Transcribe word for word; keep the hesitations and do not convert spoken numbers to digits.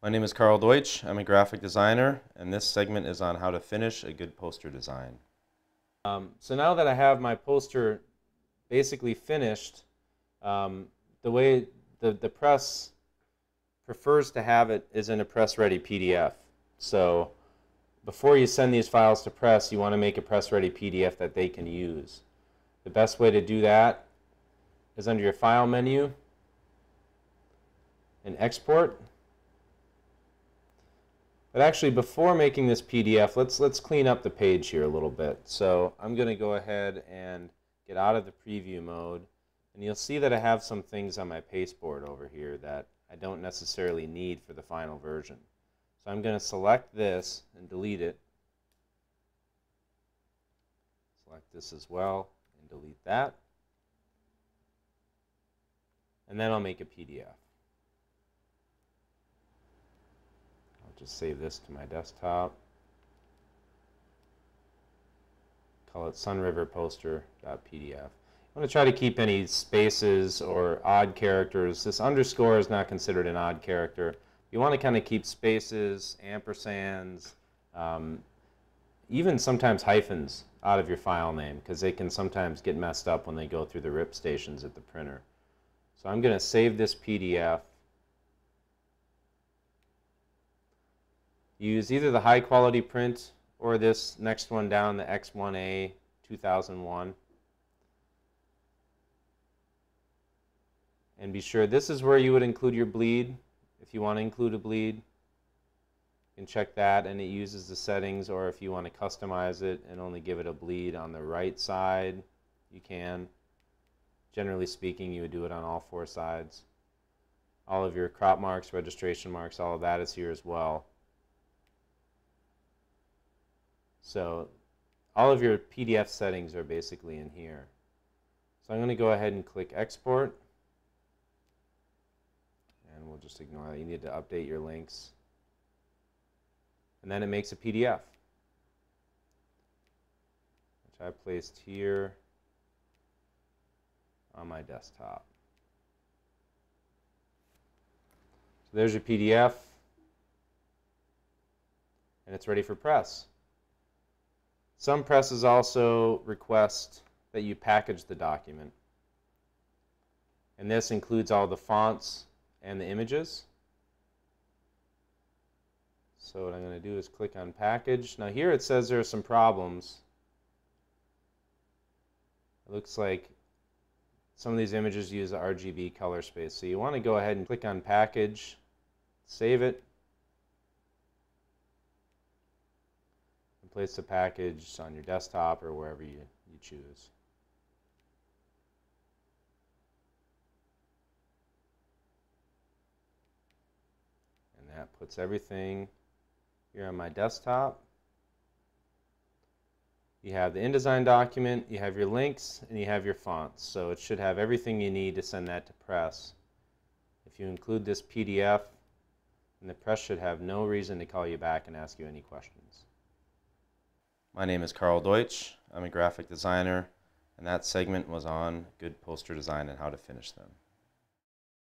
My name is Karl Deutsch. I'm a graphic designer, and this segment is on how to finish a good poster design. Um, so now that I have my poster basically finished, um, the way the, the press prefers to have it is in a press-ready P D F. So before you send these files to press, you want to make a press-ready P D F that they can use. The best way to do that is under your File menu and Export. But actually, before making this P D F, let's let's clean up the page here a little bit. So I'm going to go ahead and get out of the preview mode, and you'll see that I have some things on my pasteboard over here that I don't necessarily need for the final version. So I'm going to select this and delete it. Select this as well and delete that. And then I'll make a P D F. I'll just save this to my desktop. Call it sunriverposter dot P D F. I want to try to keep any spaces or odd characters. This underscore is not considered an odd character. You want to kind of keep spaces, ampersands, um, even sometimes hyphens out of your file name, because they can sometimes get messed up when they go through the rip stations at the printer. So I'm going to save this P D F. Use either the high quality print or this next one down, the X one A two thousand one. And be sure this is where you would include your bleed. If you want to include a bleed, you can check that, and it uses the settings. Or if you want to customize it and only give it a bleed on the right side, you can. Generally speaking, you would do it on all four sides. All of your crop marks, registration marks, all of that is here as well. So all of your P D F settings are basically in here. So I'm going to go ahead and click Export. And we'll just ignore that. You need to update your links. And then it makes a P D F, which I placed here on my desktop. So there's your P D F. And it's ready for press. Some presses also request that you package the document. And this includes all the fonts and the images. So what I'm going to do is click on Package. Now here it says there are some problems. It looks like some of these images use the R G B color space. So you want to go ahead and click on Package, save it, place the package on your desktop or wherever you, you choose. And that puts everything here on my desktop. You have the InDesign document, you have your links, and you have your fonts. So it should have everything you need to send that to press. If you include this P D F, then the press should have no reason to call you back and ask you any questions. My name is Karl Deutsch. I'm a graphic designer, and that segment was on good poster design and how to finish them.